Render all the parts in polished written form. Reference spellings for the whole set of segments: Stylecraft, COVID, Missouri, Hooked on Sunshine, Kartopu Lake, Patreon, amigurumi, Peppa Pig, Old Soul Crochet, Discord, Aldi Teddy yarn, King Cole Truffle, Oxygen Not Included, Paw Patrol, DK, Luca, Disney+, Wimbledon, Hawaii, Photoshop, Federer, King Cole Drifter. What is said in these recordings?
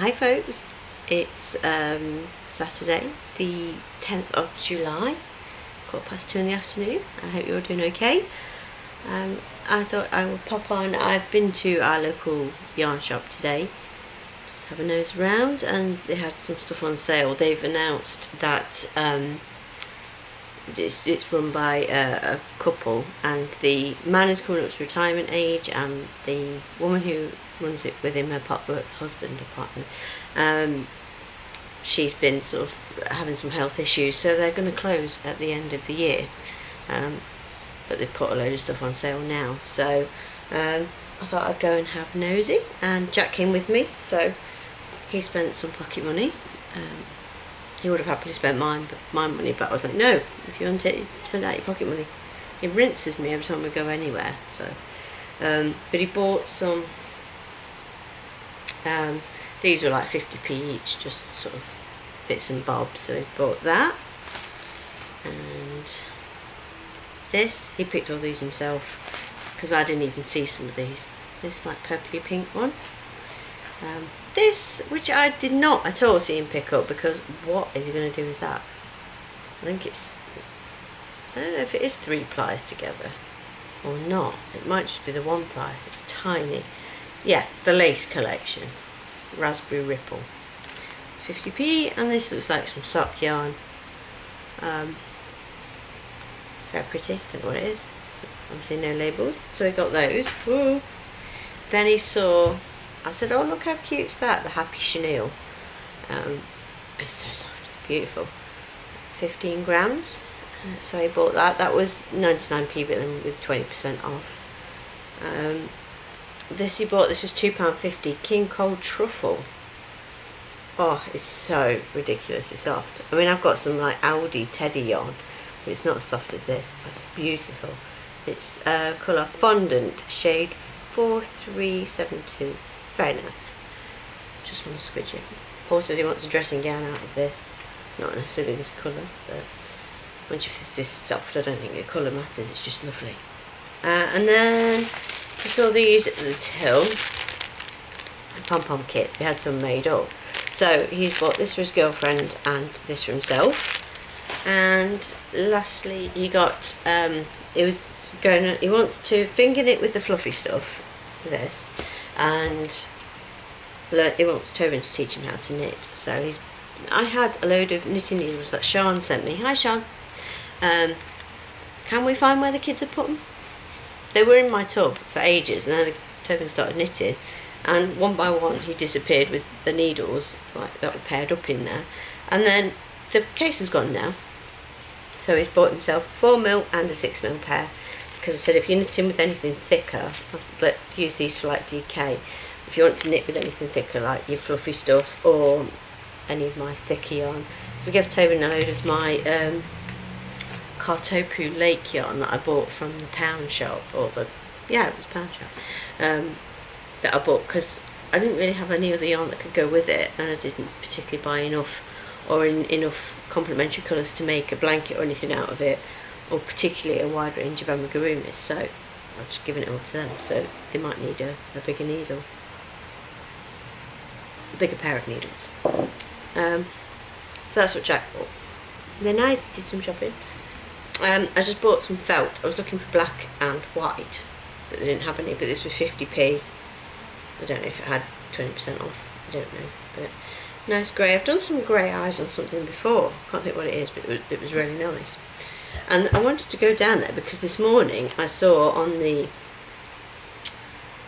Hi folks, it's Saturday the 10th of July, 2:15 in the afternoon. I hope you're all doing okay. I thought I would pop on. I've been to our local yarn shop today, just have a nose round, and they had some stuff on sale. They've announced that it's run by a couple, and the man is coming up to retirement age, and the woman who runs it with him, her partner, she's been sort of having some health issues, so they're going to close at the end of the year. But they've put a load of stuff on sale now, so I thought I'd go and have a nosy. And Jack came with me, so he spent some pocket money. He would have happily spent my money, but I was like, no, if you want it, spend out your pocket money. He rinses me every time we go anywhere. So, but he bought some. These were like 50p each, just sort of bits and bobs, so he bought that. And this, he picked all these himself because I didn't even see some of these. This like purpley pink one. This, which I did not at all see him pick up, because what is he going to do with that? I don't know if it is three plies together or not. It might just be the one ply. It's tiny. Yeah, the lace collection, Raspberry Ripple, it's 50p, and this looks like some sock yarn. It's very pretty, don't know what it is, there's obviously no labels, so we got those. Woo. Then he saw, I said, oh look how cute's that, the Happy Chenille. It's so soft, beautiful, 15 grams, so he bought that. That was 99p, but then with 20% off. This he bought, this was £2.50, King Cole Truffle. Oh, it's so ridiculously soft. I mean, I've got some like Aldi Teddy yarn, but it's not as soft as this. It's beautiful. It's colour Fondant, shade 4372. Very nice. Just want to squidge it. Paul says he wants a dressing gown out of this. Not necessarily this colour, but once it's this soft, I don't think the colour matters. It's just lovely. And then I saw these at the till, pom-pom kits. They had some made up, so he's bought this for his girlfriend and this for himself. And lastly, he got he wants to finger knit with the fluffy stuff, this, and he wants Tobin to teach him how to knit. So I had a load of knitting needles that Sian sent me. Hi Sian. Can we find where the kids have put them? They were in my tub for ages, and then Tobin started knitting, and one by one he disappeared with the needles like that were paired up in there. And then the case is gone now, so he's bought himself a 4mm and a 6mm pair, because I said if you're knitting with anything thicker, let's use these for like DK. If you want to knit with anything thicker, like your fluffy stuff or any of my thicker yarn, so I gave Tobin a load of my Kartopu Lake yarn that I bought from the pound shop, that I bought because I didn't really have any other yarn that could go with it, and I didn't particularly buy enough or enough complementary colours to make a blanket or anything out of it, or particularly a wide range of amigurumis, so I've just given it all to them. So they might need a bigger pair of needles. So that's what Jack bought. Then I did some shopping. I just bought some felt. I was looking for black and white, but they didn't have any, but this was 50p. I don't know if it had 20% off, I don't know, but nice grey. I've done some grey eyes on something before, can't think what it is, but it was really nice. And I wanted to go down there because this morning I saw on the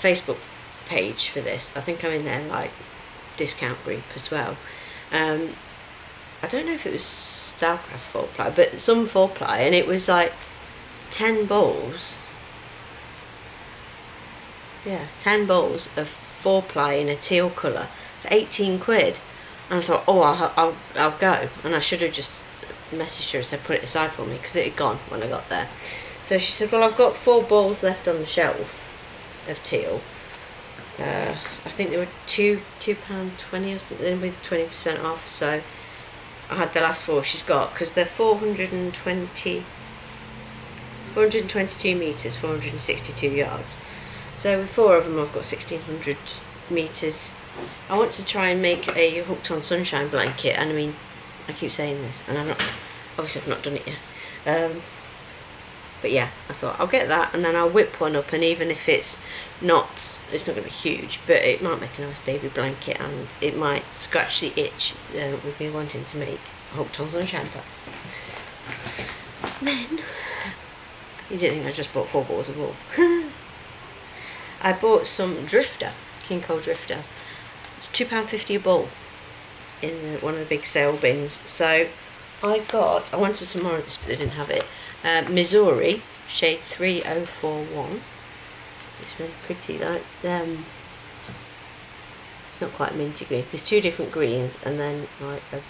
Facebook page for this, I think I'm in their like discount group as well, I don't know if it was Stylecraft 4-ply, but some 4-ply, and it was like 10 balls. Yeah, 10 balls of 4-ply in a teal colour for 18 quid. And I thought, oh, I'll go. And I should have just messaged her and said, put it aside for me, because it had gone when I got there. So she said, well, I've got 4 balls left on the shelf of teal. I think they were £2.20 or something with 20% off, so I had the last 4 she's got, because they're 422 metres, 462 yards. So with 4 of them I've got 1,600 metres I want to try and make a Hooked on Sunshine blanket, and I mean, I keep saying this, and I've not done it yet. But yeah, I thought I'll get that, and then I'll whip one up, and even if it's not going to be huge, but it might make a nice baby blanket, and it might scratch the itch with me wanting to make Hooked on Sunshine. But then, you didn't think I just bought 4 balls of wool. I bought some Drifter, King Cole Drifter. It's £2.50 a ball in one of the big sale bins. So I wanted some more of this, but they didn't have it. Missouri, shade 3041. It's really pretty, like, it's not quite minty green. There's 2 different greens, and then like a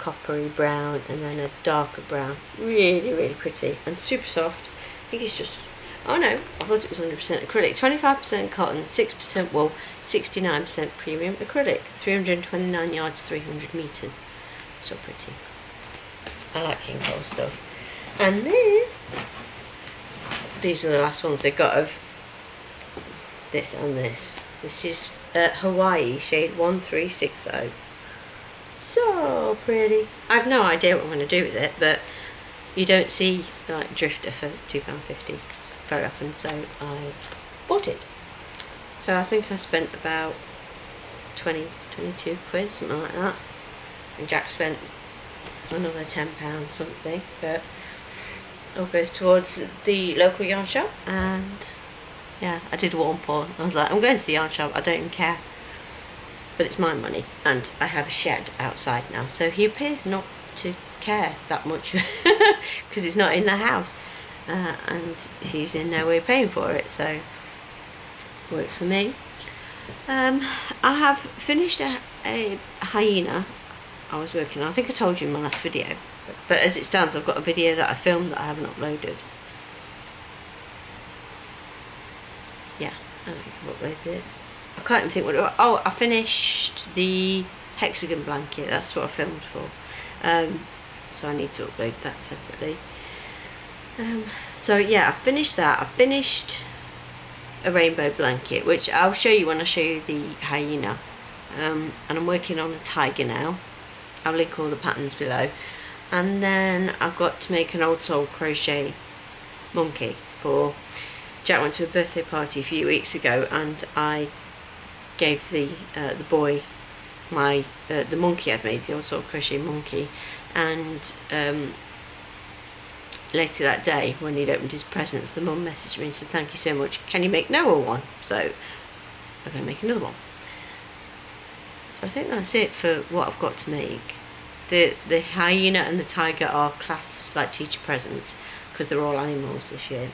coppery brown, and then a darker brown. Really, really pretty, and super soft. I think it's just, oh no, I thought it was 100% acrylic. 25% cotton, 6% wool, 69% premium acrylic. 329 yards, 300 metres. So pretty. I like King Cole stuff. And then, these were the last ones I got of this and this. This is Hawaii, shade 1360. So pretty. I've no idea what I'm going to do with it, but you don't see like Drifter for £2.50 very often, so I bought it. So I think I spent about 20, 22 quid, something like that. And Jack spent another £10 something, but all goes towards the local yarn shop. And yeah, I did one paw. I was like, I'm going to the yarn shop, I don't even care, but it's my money, and I have a shed outside now, so he appears not to care that much because it's not in the house, and he's in no way paying for it, so works for me. I have finished a hyena I was working on. I think I told you in my last video, but as it stands, I've got a video that I filmed that I haven't uploaded. Yeah, I don't think I've uploaded it. I can't even think what it was. Oh, I finished the hexagon blanket. That's what I filmed for. So I need to upload that separately. So yeah, I finished that. I finished a rainbow blanket, which I'll show you when I show you the hyena. And I'm working on a tiger now. I'll link all the patterns below. And then I've got to make an Old Soul Crochet monkey for... Jack went to a birthday party a few weeks ago, and I gave the boy my the monkey I'd made, the Old Soul Crochet monkey. And later that day, when he'd opened his presents, the mum messaged me and said, "Thank you so much, can you make Noah one?" So I'm going to make another one. So I think that's it for what I've got to make. The hyena and the tiger are class, like, teacher presents, because they're all animals this year.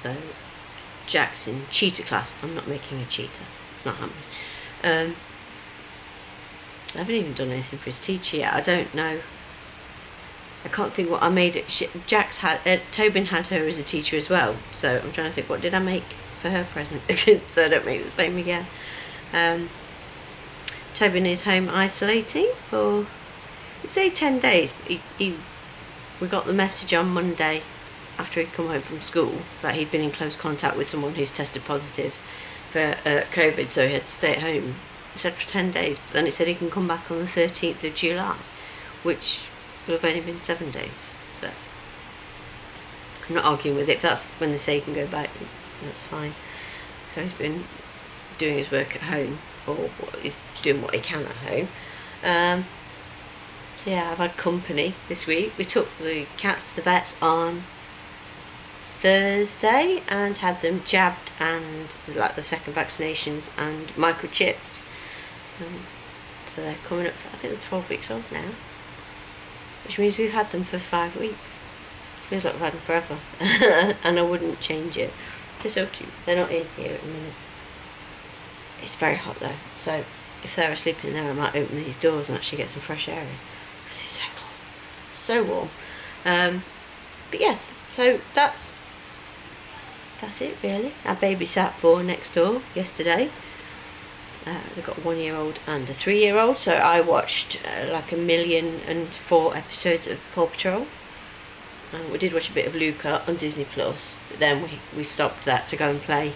So Jack's in cheetah class. I'm not making a cheetah, it's not happening. I haven't even done anything for his teacher yet. I don't know, I can't think what I made it. Tobin had her as a teacher as well, so I'm trying to think, what did I make for her present? So I don't make the same again. Tobin is home isolating for, let's say, 10 days. We got the message on Monday after he'd come home from school that he'd been in close contact with someone who's tested positive for COVID, so he had to stay at home. It said for 10 days, but then it said he can come back on the 13th of July, which will have only been 7 days. But I'm not arguing with it. If that's when they say he can go back, that's fine. So he's been doing his work at home, or he's doing what he can at home. So yeah, I've had company this week. We took the cats to the vets on Thursday and had them jabbed and, like, the second vaccinations and microchipped. So they're coming up for, I think they're 12 weeks old now, which means we've had them for 5 weeks. Feels like we've had them forever. And I wouldn't change it. They're so cute. They're not in here at the minute. It's very hot though, so if they're asleep in there, I might open these doors and actually get some fresh air in, because it's so cold, so warm. But yes, so that's it really. I babysat for next door yesterday. They've got a 1-year-old and a 3-year-old, so I watched like 1,004 episodes of Paw Patrol. We did watch a bit of Luca on Disney+, but then we stopped that to go and play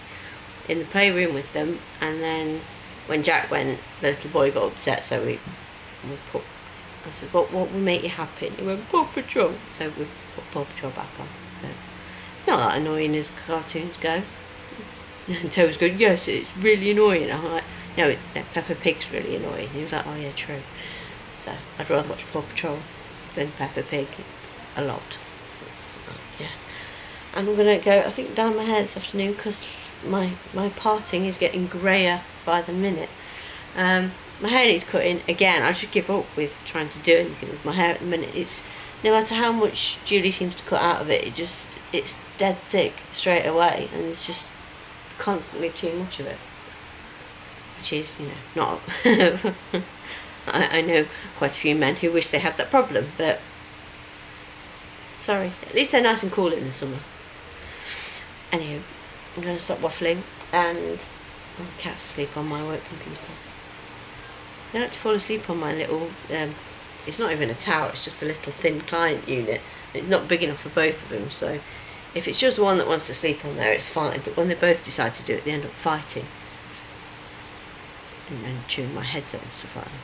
in the playroom with them, and then when Jack went, the little boy got upset, so we put, I said, what will make you happy? And he went, Paw Patrol. So we put Paw Patrol back on. So it's not that annoying as cartoons go. And Toad's going, yes, it's really annoying. I'm like, no, Peppa Pig's really annoying. He was like, oh yeah, true. So I'd rather watch Paw Patrol than Peppa Pig a lot. Yeah. And I'm going to go, I think, down my hair this afternoon because my parting is getting greyer by the minute. My hair needs cutting again. I should give up with trying to do anything with my hair at the minute. It's no matter how much Julie seems to cut out of it, it's dead thick straight away, and it's just constantly too much of it, which is, you know, not. I know quite a few men who wish they had that problem, but sorry. At least they're nice and cool in the summer. Anywho, I'm going to stop waffling, and my cat's asleep on my work computer. They like to fall asleep on my little, it's not even a tower, it's just a little thin client unit. It's not big enough for both of them, so if it's just one that wants to sleep on there, it's fine. But when they both decide to do it, they end up fighting. And then chewing my headset and stuff like that.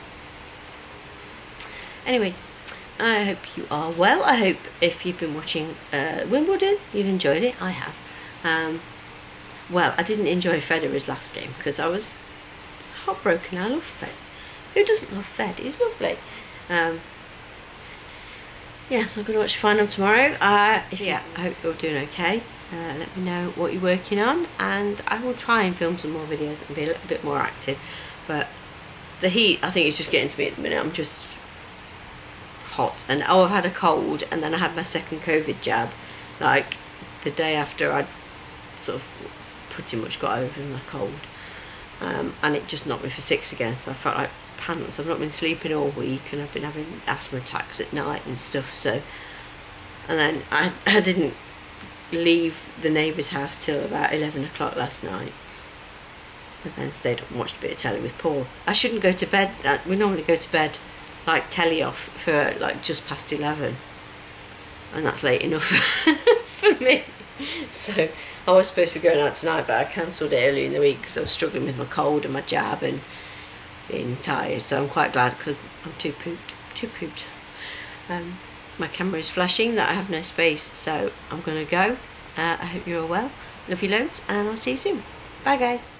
Anyway, I hope you are well. I hope if you've been watching Wimbledon, you've enjoyed it. I have. Well, I didn't enjoy Federer's last game because I was heartbroken. I love Fed. Who doesn't love Fed? He's lovely. Yeah, so I'm going to watch the final tomorrow. I hope you're doing okay. Let me know what you're working on, and I will try and film some more videos and be a little bit more active. But the heat, I think, is just getting to me at the minute. I'm just hot, and I've had a cold, and then I had my second COVID jab, like the day after I'd sort of pretty much got over my cold, and it just knocked me for six again. So I felt like pants. I've not been sleeping all week, and I've been having asthma attacks at night and stuff. So, and then I didn't leave the neighbour's house till about 11 o'clock last night, and then stayed up and watched a bit of telly with Paul. I shouldn't go to bed. We normally go to bed, like, telly off for like just past 11, and that's late enough for me. So I was supposed to be going out tonight, but I cancelled it early in the week because I was struggling with my cold and my jab and being tired. So I'm quite glad because I'm too pooped. My camera is flashing that I have no space, so I'm gonna go. I hope you're all well. Love you loads, and I'll see you soon. Bye guys.